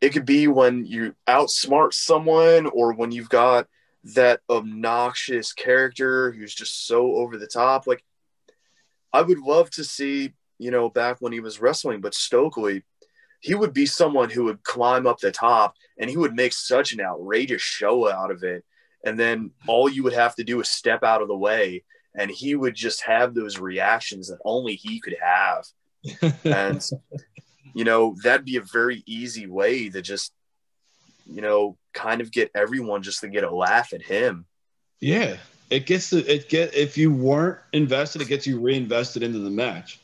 It could be when you outsmart someone, or when you've got that obnoxious character who's just so over the top. Like, I would love to see, you know, back when he was wrestling, but Stokely, he would be someone who would climb up the top and he would make such an outrageous show out of it. And then all you would have to do is step out of the way, and he would just have those reactions that only he could have. And you know, that'd be a very easy way to just, you know, kind of get everyone just to get a laugh at him. Yeah. It gets to, it get, if you weren't invested, it gets you reinvested into the match.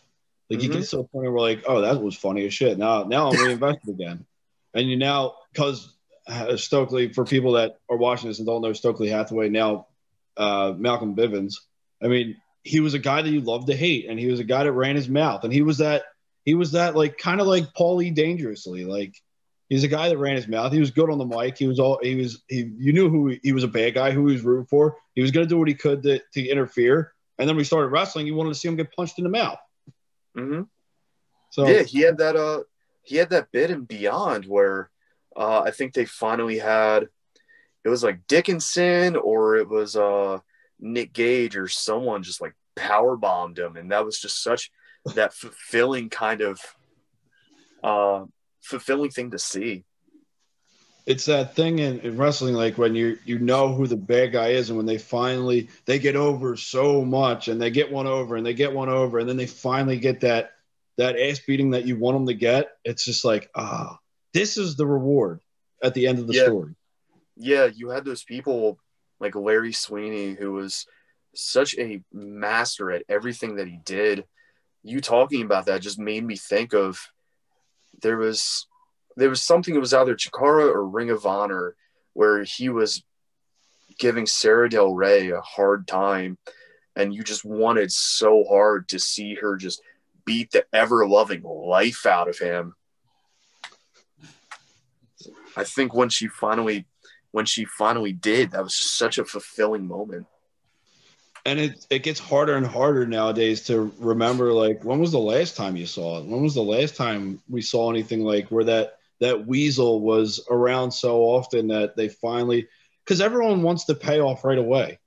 Like, mm-hmm. You get to a point where, like, oh, that was funny as shit. Now, now I'm reinvested again. And you now, cause uh, Stokely, for people that are watching this and don't know Stokely Hathaway, now uh, Malcolm Bivens. I mean, he was a guy that you loved to hate, and he was a guy that ran his mouth, and he was that he was that like kind of like Paul E. Dangerously. Like, he's a guy that ran his mouth. He was good on the mic. He was all he was. He you knew who he, he was a bad guy, who he was rooting for. He was going to do what he could to, to interfere. And then we started wrestling. You wanted to see him get punched in the mouth. Mm-hmm. So yeah, he had that. Uh, he had that bit in Beyond where uh, I think they finally had. It was like Dickinson, or it was uh, Nick Gage, or someone just like power bombed him, and that was just such that fulfilling kind of uh, fulfilling thing to see. It's that thing in, in wrestling, like when you you know who the bad guy is, and when they finally they get over so much, and they get one over, and they get one over, and then they finally get that that ass beating that you want them to get. It's just like, ah, this is the reward at the end of the yeah. story. Yeah, you had those people like Larry Sweeney, who was such a master at everything that he did. You talking about that just made me think of there was there was something that was either Chikara or Ring of Honor where he was giving Sarah Del Rey a hard time, and you just wanted so hard to see her just beat the ever-loving life out of him. I think when she finally... when she finally did, that was just such a fulfilling moment. And it, it gets harder and harder nowadays to remember, like, when was the last time you saw it? When was the last time we saw anything like where that, that weasel was around so often that they finally – because everyone wants the payoff right away.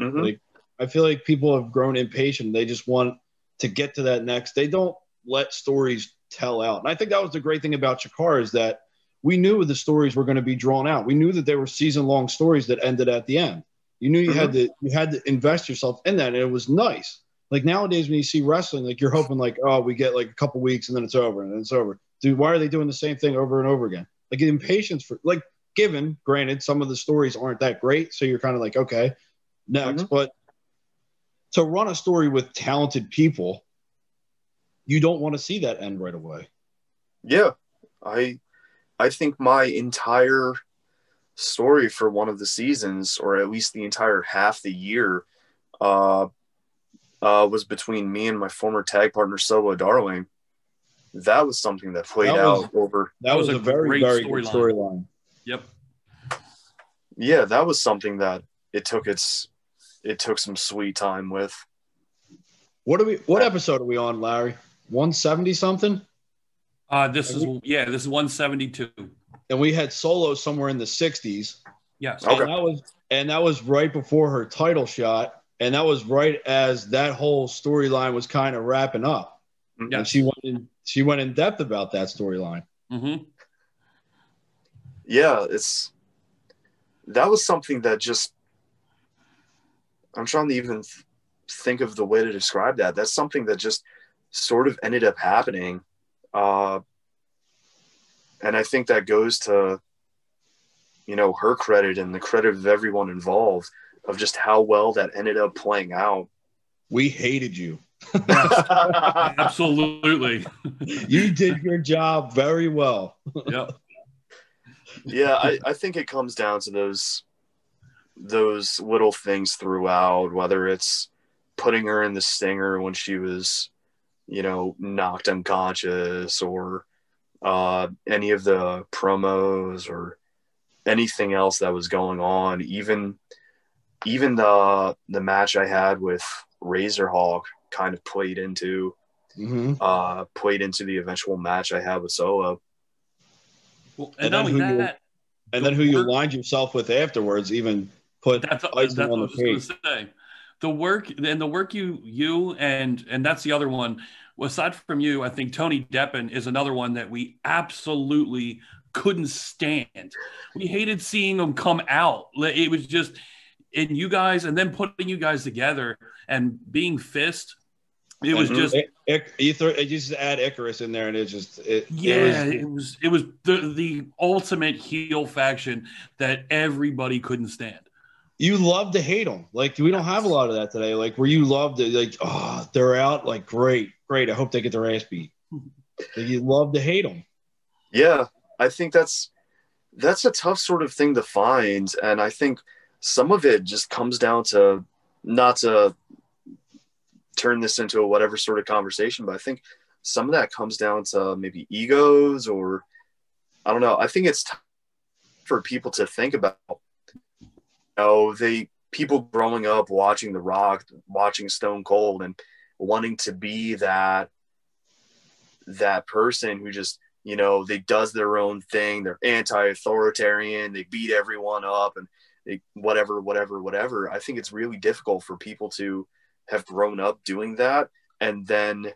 Mm-hmm. Like, I feel like people have grown impatient. They just want to get to that next – they don't let stories tell out. And I think that was the great thing about Chikara is that we knew the stories were going to be drawn out. We knew that there were season-long stories that ended at the end. You knew you mm-hmm. had to you had to invest yourself in that, and it was nice. Like nowadays when you see wrestling, like you're hoping like, oh, we get like a couple weeks and then it's over and it's over. Dude, why are they doing the same thing over and over again? Like impatience for like given, granted, some of the stories aren't that great, so you're kind of like, okay, next. Mm-hmm. But to run a story with talented people, you don't want to see that end right away. Yeah, I... I think my entire story for one of the seasons, or at least the entire half the year, uh, uh, was between me and my former tag partner, Solo Darling. That was something that played that was, out over. That was, was a, a very, very story good storyline. Yep. Yeah, that was something that it took its, it took some sweet time with. What are we? What episode are we on, Larry? one seventy something. Uh, this is, yeah, this is one seventy-two. And we had Solo somewhere in the sixties. Yes. Okay. And that was, and that was right before her title shot. And that was right as that whole storyline was kind of wrapping up. Yes. And she went in, she went in depth about that storyline. Mm-hmm. Yeah, it's, that was something that just, I'm trying to even th- think of the way to describe that. That's something that just sort of ended up happening. Uh, and I think that goes to, you know, her credit and the credit of everyone involved of just how well that ended up playing out. We hated you. Absolutely. You did your job very well. Yep. Yeah, I, I think it comes down to those, those little things throughout, whether it's putting her in the stinger when she was, you know, knocked unconscious, or uh, any of the promos or anything else that was going on. Even, even the, the match I had with Razor Hawk kind of played into, mm-hmm. uh, played into the eventual match I had with Solo. Well, and, and then, who that, you, that, and the then who word, you aligned yourself with afterwards, even put that's, icing that's on the cake. The work and the work you you and and that's the other one. Well, aside from you, I think Tony Deppen is another one that we absolutely couldn't stand. We hated seeing him come out. It was just in you guys, and then putting you guys together and being fist. It was mm-hmm. just it, you, th- you just add Icarus in there, and it just it, yeah, it was it was, it was the, the ultimate heel faction that everybody couldn't stand. You love to hate them. Like, we don't have a lot of that today. Like, where you love to, like, oh, they're out. Like, great, great. I hope they get their ass beat. Like, you love to hate them. Yeah, I think that's that's a tough sort of thing to find. And I think some of it just comes down to, not to turn this into a whatever sort of conversation. But I think some of that comes down to maybe egos, or I don't know. I think it's time for people to think about, you know, they people growing up watching The Rock, watching Stone Cold, and wanting to be that that person who just, you know, they does their own thing. They're anti-authoritarian. They beat everyone up and they whatever, whatever, whatever. I think it's really difficult for people to have grown up doing that and then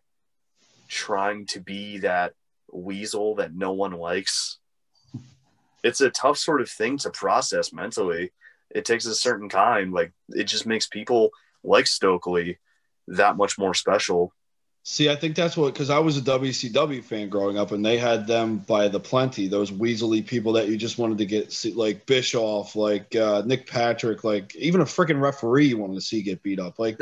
trying to be that weasel that no one likes. It's a tough sort of thing to process mentally. It takes a certain kind. Like, it just makes people like Stokely that much more special. See, I think that's what, because I was a W C W fan growing up, and they had them by the plenty, those weaselly people that you just wanted to get, see, like Bischoff, like uh, Nick Patrick, like even a freaking referee you wanted to see get beat up. Like,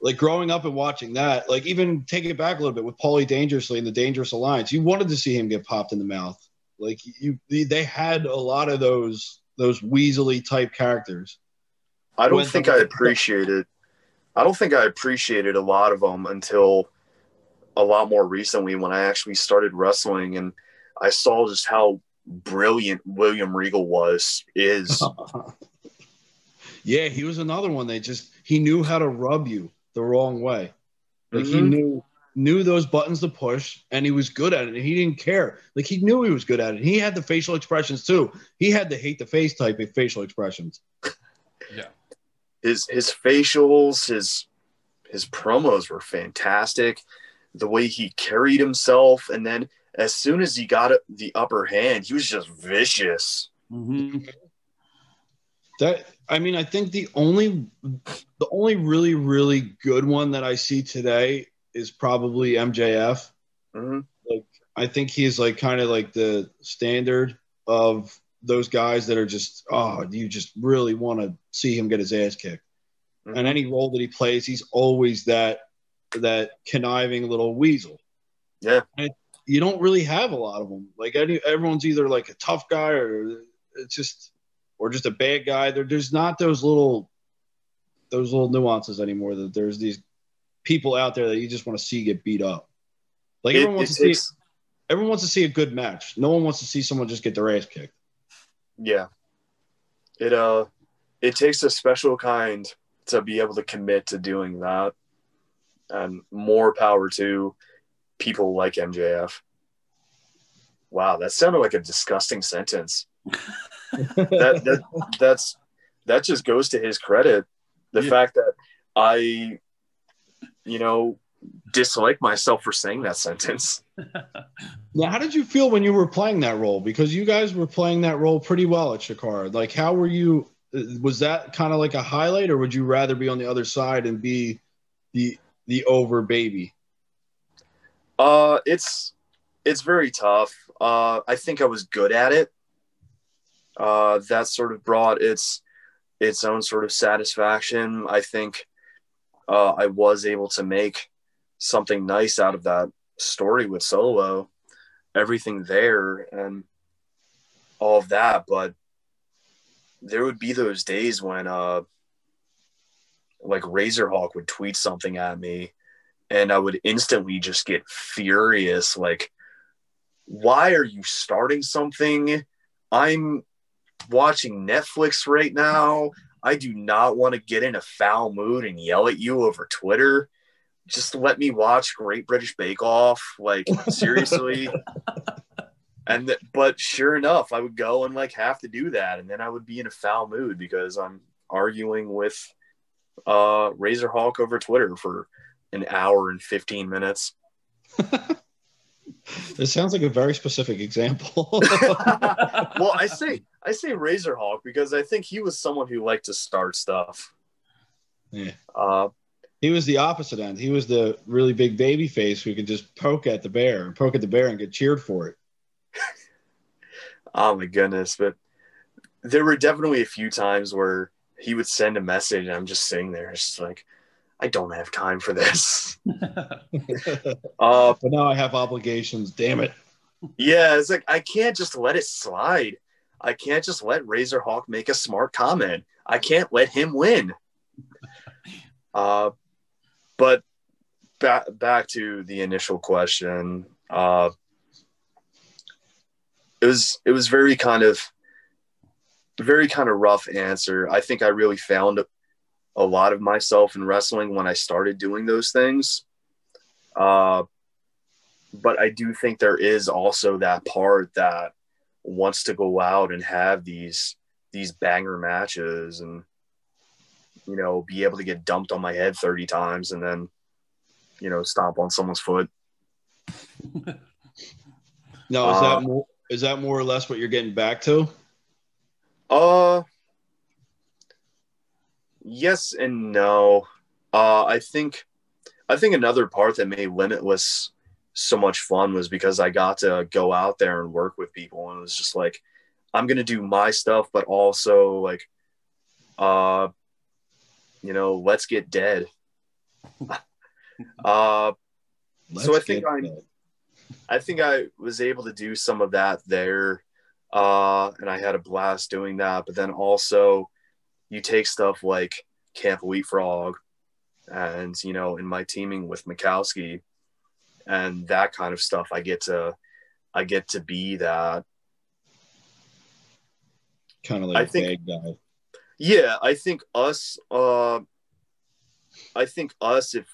like growing up and watching that, like even taking it back a little bit with Paul E. Dangerously and the Dangerous Alliance, you wanted to see him get popped in the mouth. Like you, they had a lot of those, those weaselly type characters. I don't think I appreciate it. I don't think I appreciated a lot of them until a lot more recently when I actually started wrestling and I saw just how brilliant William Regal was, is. Yeah, he was another one. They just, he knew how to rub you the wrong way. Like mm-hmm. he knew, knew those buttons to push, and he was good at it, and he didn't care. Like, he knew he was good at it. He had the facial expressions too. He had the hate the face type of facial expressions. Yeah. His his facials, his his promos were fantastic. The way he carried himself, and then as soon as he got the upper hand, he was just vicious. Mm-hmm. That I mean, I think the only the only really really good one that I see today is probably M J F. Mm-hmm. Like, I think he's like kind of like the standard of those guys that are just, oh, you just really want to see him get his ass kicked. Mm-hmm. And any role that he plays, he's always that that conniving little weasel. Yeah. And you don't really have a lot of them. Like, any, everyone's either like a tough guy or it's just or just a bad guy. There, there's not those little those little nuances anymore. That there's these people out there that you just want to see get beat up. Like, everyone it, wants to see everyone wants to see a good match. No one wants to see someone just get their ass kicked. Yeah, it uh, it takes a special kind to be able to commit to doing that, and more power to people like M J F. Wow, that sounded like a disgusting sentence. that that that's that just goes to his credit. The yeah. fact that I, you know, dislike myself for saying that sentence. Now, how did you feel when you were playing that role? Because you guys were playing that role pretty well at Chikara. Like, how were you? Was that kind of like a highlight, or would you rather be on the other side and be the the over baby? Uh, it's it's very tough. Uh, I think I was good at it. Uh, that sort of brought its its own sort of satisfaction. I think uh, I was able to make something nice out of that story with Solo, everything there and all of that. But there would be those days when uh like Razor Hawk would tweet something at me and I would instantly just get furious. Like, why are you starting something? I'm watching Netflix right now. I do not want to get in a foul mood and yell at you over Twitter. Just let me watch Great British Bake Off, like, seriously. And th- but sure enough, I would go and like have to do that, and then I would be in a foul mood because I'm arguing with uh, Razor Hawk over Twitter for an hour and fifteen minutes. This sounds like a very specific example. Well, I say I say Razor Hawk because I think he was someone who liked to start stuff. Yeah. Uh, He was the opposite end. He was the really big baby face who could just poke at the bear, poke at the bear and get cheered for it. Oh, my goodness. But there were definitely a few times where he would send a message and I'm just sitting there. It's just like, I don't have time for this. uh, but now I have obligations. Damn it. Yeah, it's like, I can't just let it slide. I can't just let Razor Hawk make a smart comment. I can't let him win. Uh, But back back to the initial question, uh, it was it was very kind of very kind of rough answer. I think I really found a lot of myself in wrestling when I started doing those things. Uh, but I do think there is also that part that wants to go out and have these these banger matches and, you know, be able to get dumped on my head thirty times and then, you know, stomp on someone's foot. Now, is uh, that more, is that more or less what you're getting back to? Uh, yes and no. Uh, I think, I think another part that made Limitless so much fun was because I got to go out there and work with people, and it was just like, I'm going to do my stuff, but also like, uh, you know, let's get dead. uh, let's so I think I, dead. I think I was able to do some of that there. Uh, and I had a blast doing that, but then also you take stuff like Camp Leapfrog and, you know, in my teaming with Mikowski and that kind of stuff, I get to, I get to be that kind of like I think, vague guy. Yeah. I think us, uh, I think us, if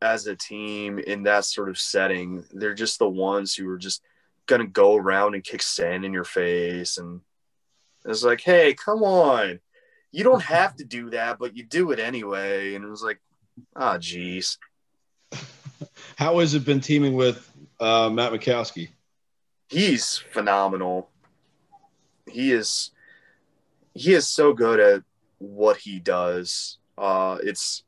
as a team in that sort of setting, they're just the ones who are just going to go around and kick sand in your face, and it's like, hey, come on, you don't have to do that, but you do it anyway. And it was like, ah, oh, geez. How has it been teaming with uh, Matt Mikowski? He's phenomenal. He is. He is so good at what he does. Uh, it's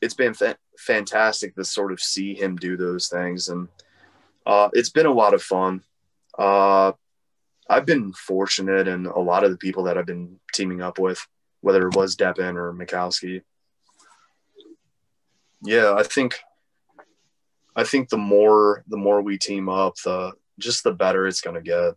it's been fa- fantastic to sort of see him do those things, and Uh, it's been a lot of fun. Uh, I've been fortunate, and a lot of the people that I've been teaming up with, whether it was Deppen or Mikowski. Yeah, I think, I think the more the more we team up, the just the better it's going to get.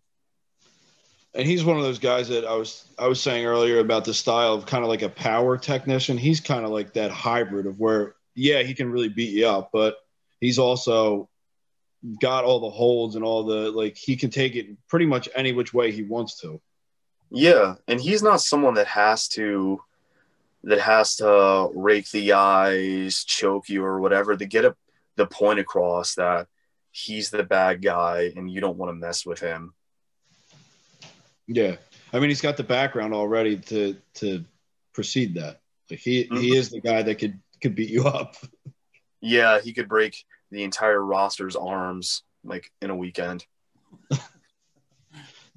And he's one of those guys that I was I was saying earlier about the style of kind of like a power technician. He's kind of like that hybrid of where, yeah, he can really beat you up, but he's also got all the holds and all the, like, he can take it pretty much any which way he wants to. Yeah, and he's not someone that has to that has to rake the eyes, choke you or whatever to get a, the point across that he's the bad guy and you don't want to mess with him. Yeah, I mean, he's got the background already to to precede that. Like he mm-hmm. he is the guy that could could beat you up. Yeah, he could break the entire roster's arms like in a weekend.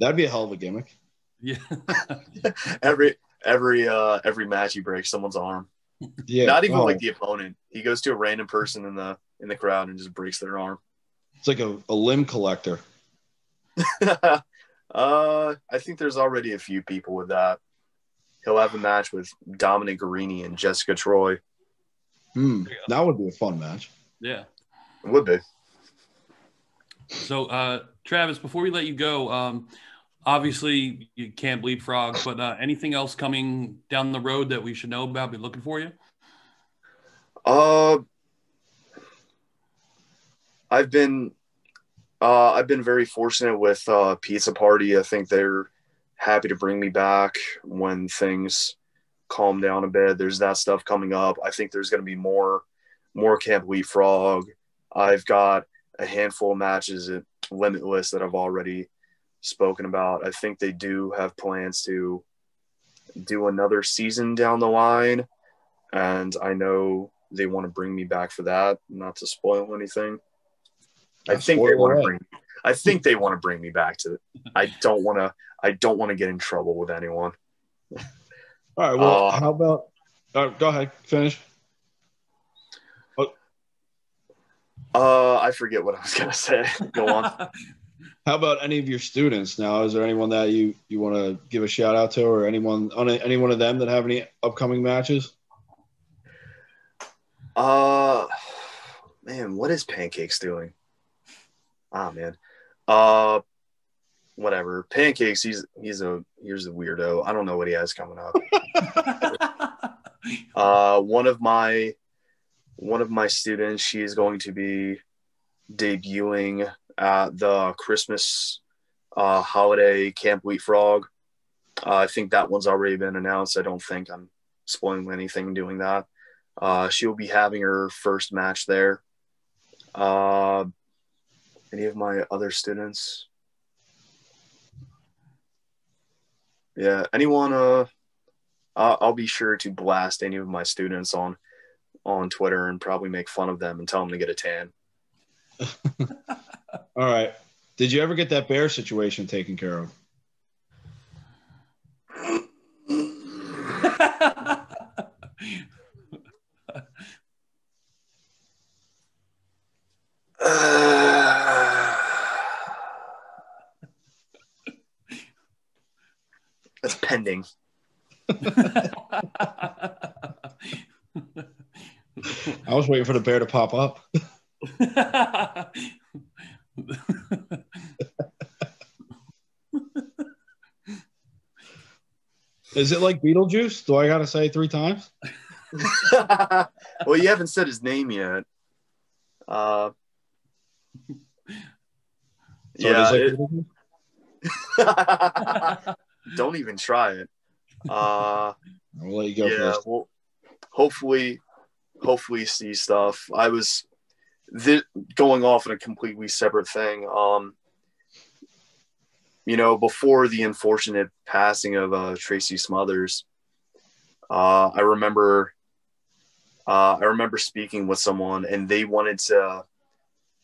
That'd be a hell of a gimmick. Yeah. every every uh every match he breaks someone's arm. Yeah. Not even oh. like the opponent. He goes to a random person in the in the crowd and just breaks their arm. It's like a, a limb collector. uh I think there's already a few people with that. He'll have a match with Dominic Guarini and Jessica Troy. Hmm. That would be a fun match. Yeah. It would be. So, uh, Travis, before we let you go, um, obviously you can't Leapfrog, but uh, anything else coming down the road that we should know about, be looking for you? Uh, I've been uh, I've been very fortunate with uh, Pizza Party. I think they're happy to bring me back when things calm down a bit. There's that stuff coming up. I think there's going to be more more Camp Leapfrog. I've got a handful of matches at Limitless that I've already spoken about. I think they do have plans to do another season down the line, and I know they want to bring me back for that, not to spoil anything. I think they want to bring I think they want to bring me back to it. I don't want to I don't want to get in trouble with anyone. All right, well, uh, how about uh, go ahead, finish. Uh, I forget what I was going to say. Go on. How about any of your students now? Is there anyone that you, you want to give a shout out to, or anyone on any one of them that have any upcoming matches? Uh, man, what is Pancakes doing? Ah, man. Uh, whatever. Pancakes. He's, he's a, here's a weirdo. I don't know what he has coming up. uh, one of my, one of my students, she is going to be debuting at the Christmas uh, holiday Camp Leapfrog. Uh, I think that one's already been announced. I don't think I'm spoiling anything doing that. Uh, she'll be having her first match there. Uh, any of my other students? Yeah, anyone? Uh, I'll be sure to blast any of my students on on Twitter and probably make fun of them and tell them to get a tan. All right. Did you ever get that bear situation taken care of? That's pending. I was waiting for the bear to pop up. Is it like Beetlejuice? Do I gotta say it three times? Well, you haven't said his name yet. Uh, so yeah. It it... Don't even try it. Uh, I'll let you go. Yeah. First. Well, hopefully, hopefully see stuff. I was th going off in a completely separate thing. Um, you know, before the unfortunate passing of uh, Tracy Smothers, uh, I remember, uh, I remember speaking with someone, and they wanted to,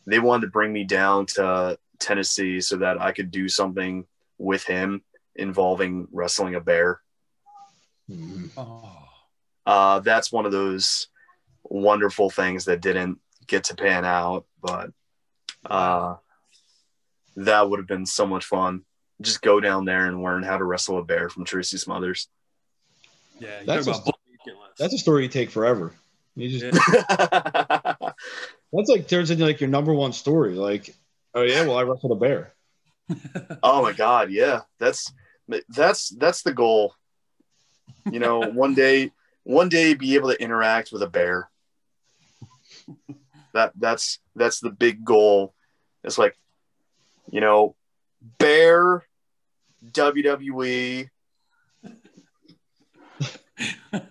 they wanted to bring me down to Tennessee so that I could do something with him involving wrestling a bear. Mm-hmm. Oh. Uh, that's one of those wonderful things that didn't get to pan out, but uh, that would have been so much fun. Just go down there and learn how to wrestle a bear from Tracy Smothers. Yeah, that's, about a, that's a story you take forever. You just yeah. That's like turns into like your number one story. Like, oh yeah, well I wrestled a bear. Oh my God, yeah, that's that's that's the goal. You know, one day, one day, be able to interact with a bear. That that's that's the big goal. It's like, you know, bear, W W E. All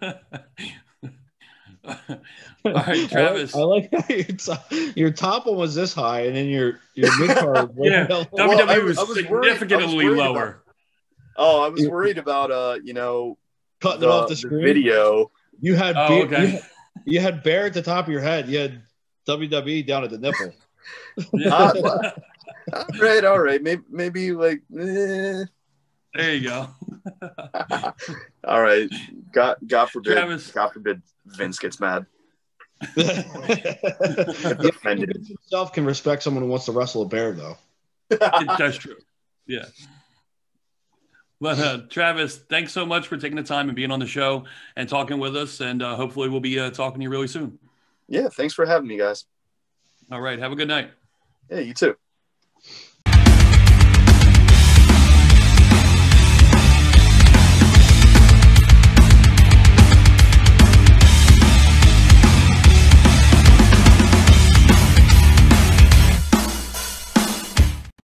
right, Travis. I like, I like how your top, your top one was this high, and then your your mid card. Yeah, well, W W E I, was, I was significantly worried, I was lower. About, oh, I was worried about uh, you know, cutting the, it off the screen. The video. You had, oh, beer, okay. you had you had bear at the top of your head. You had W W E down at the nipple. Yeah. uh, all right, all right. Maybe maybe like. Eh. There you go. All right. God, God forbid. Travis. God forbid Vince gets mad. Vince himself can respect someone who wants to wrestle a bear, though. That's true. Yeah. But uh, Travis, thanks so much for taking the time and being on the show and talking with us. And uh, hopefully we'll be uh, talking to you really soon. Yeah. Thanks for having me, guys. All right. Have a good night. Yeah, you too.